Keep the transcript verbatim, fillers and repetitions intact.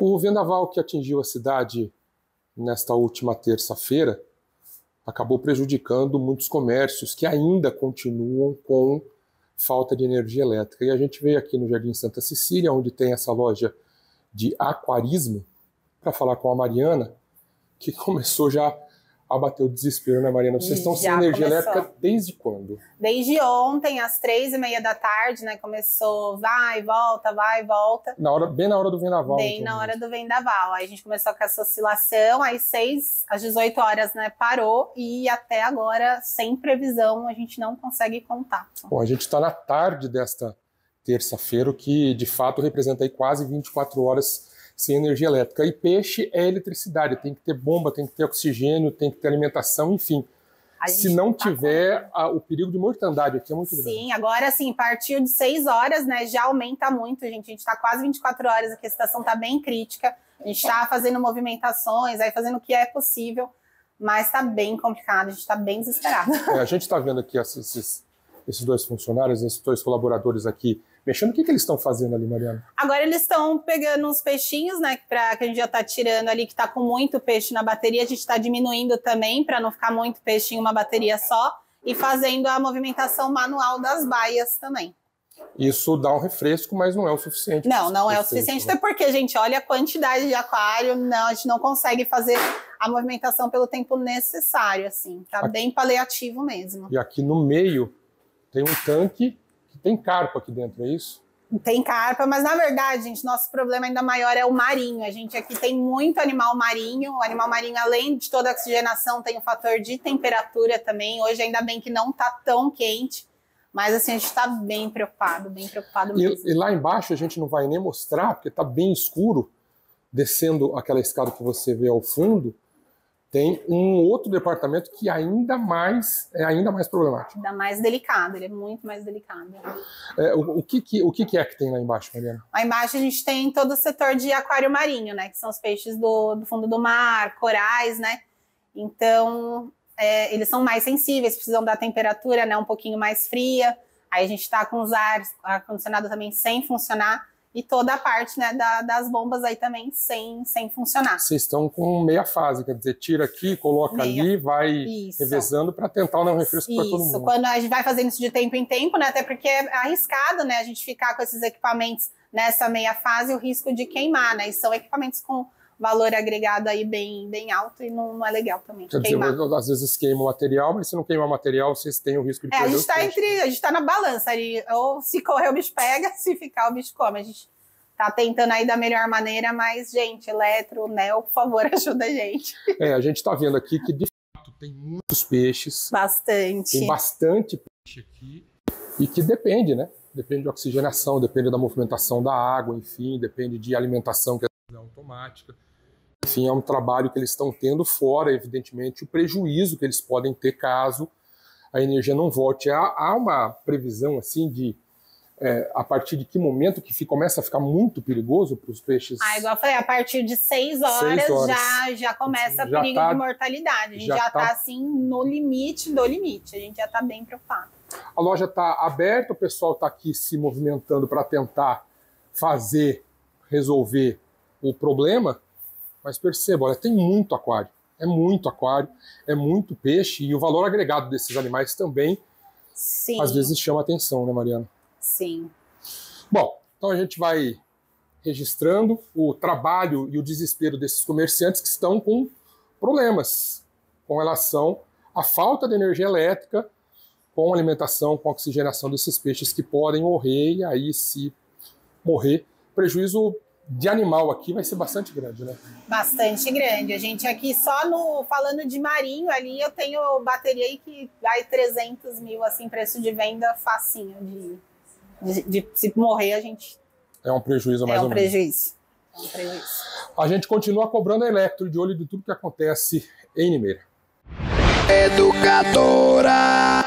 O vendaval que atingiu a cidade nesta última terça-feira acabou prejudicando muitos comércios que ainda continuam com falta de energia elétrica. E a gente veio aqui no Jardim Santa Cecília, onde tem essa loja de aquarismo, para falar com a Mariana, que começou já a bater o desespero, né, Mariana? Vocês estão sem energia elétrica desde quando? Desde ontem, às três e meia da tarde, né? Começou, vai, volta, vai, volta. Na hora, bem na hora do vendaval. Bem na hora do vendaval. Aí a gente começou com essa oscilação, às seis, às dezoito horas, né? Parou e até agora, sem previsão, a gente não consegue contar. Bom, a gente está na tarde desta terça-feira, o que de fato representa aí quase vinte e quatro horas sem energia elétrica. E peixe é eletricidade, tem que ter bomba, tem que ter oxigênio, tem que ter alimentação, enfim. Se não tá tiver, a, o perigo de mortandade aqui é muito sim, grande. Sim, agora sim, a partir de seis horas, né, já aumenta muito, gente. A gente tá quase vinte e quatro horas aqui, a situação tá bem crítica. A gente tá fazendo movimentações, aí fazendo o que é possível, mas tá bem complicado, a gente tá bem desesperado. É, a gente tá vendo aqui esses, esses dois funcionários, esses dois colaboradores aqui, mexendo, o que, que eles estão fazendo ali, Mariana? Agora eles estão pegando uns peixinhos, né, pra, que a gente já tá tirando ali, que tá com muito peixe na bateria, a gente tá diminuindo também, para não ficar muito peixe em uma bateria só, e fazendo a movimentação manual das baias também. Isso dá um refresco, mas não é o suficiente. Não, não é o suficiente, até porque, gente, olha a quantidade de aquário, não, a gente não consegue fazer a movimentação pelo tempo necessário, assim, tá aqui, bem paliativo mesmo. E aqui no meio tem um tanque. Tem carpa aqui dentro, é isso? Tem carpa, mas na verdade, gente, nosso problema ainda maior é o marinho. A gente aqui tem muito animal marinho. O animal marinho, além de toda a oxigenação, tem o fator de temperatura também. Hoje, ainda bem que não tá tão quente, mas assim, a gente tá bem preocupado, bem preocupado mesmo. E, e lá embaixo a gente não vai nem mostrar, porque tá bem escuro, descendo aquela escada que você vê ao fundo. Tem um outro departamento que ainda mais, é ainda mais problemático. Ainda mais delicado, ele é muito mais delicado. É, o, o, que que, o que que é que tem lá embaixo, Mariana? Lá embaixo a gente tem todo o setor de aquário marinho, né? Que são os peixes do, do fundo do mar, corais, né? Então, é, eles são mais sensíveis, precisam da temperatura, né? Um pouquinho mais fria. Aí a gente está com os ares, ar-condicionado também sem funcionar. E toda a parte, né, da, das bombas aí também sem, sem funcionar. Vocês estão com meia fase, quer dizer, tira aqui, coloca meia ali, vai isso, revezando para tentar dar um refresco para todo mundo. Isso, quando a gente vai fazendo isso de tempo em tempo, né, até porque é arriscado, né, a gente ficar com esses equipamentos nessa meia fase, o risco de queimar, né, e são equipamentos com valor agregado aí bem, bem alto e não, não é legal também. Quer dizer, às vezes queima o material, mas se não queimar o material, vocês têm o risco de é, perder. A gente tá entre, a gente tá na balança ali, ou se correr o bicho pega, se ficar o bicho come. A gente tá tentando aí da melhor maneira, mas gente, Eletro, Neo, por favor, ajuda a gente. É, a gente tá vendo aqui que de fato tem muitos peixes. Bastante. Tem bastante peixe aqui e que depende, né? Depende da oxigenação, depende da movimentação da água, enfim, depende de alimentação que é automática. Enfim, é um trabalho que eles estão tendo, fora, evidentemente, o prejuízo que eles podem ter caso a energia não volte. Há, há uma previsão, assim, de é, a partir de que momento que fica, começa a ficar muito perigoso para os peixes? Ah, igual eu falei, a partir de seis horas, seis horas. Já, já começa o perigo tá, de mortalidade. A gente já está, tá, assim, no limite do limite. A gente já está bem preocupado. A loja está aberta, o pessoal está aqui se movimentando para tentar fazer, resolver o problema. Mas perceba, olha, tem muito aquário, é muito aquário, é muito peixe e o valor agregado desses animais também, sim, às vezes chama atenção, né, Mariana? Sim. Bom, então a gente vai registrando o trabalho e o desespero desses comerciantes que estão com problemas com relação à falta de energia elétrica, com alimentação, com oxigenação desses peixes que podem morrer e aí se morrer, prejuízo de animal aqui vai ser bastante grande, né? Bastante grande. A gente aqui só no falando de marinho ali, eu tenho bateria aí que vai trezentos mil, assim, preço de venda facinho. De, de, de se morrer, a gente... É um prejuízo mais é um ou prejuízo. menos. É um prejuízo. A gente continua cobrando a Eletro, de olho de tudo que acontece em Limeira. Educadora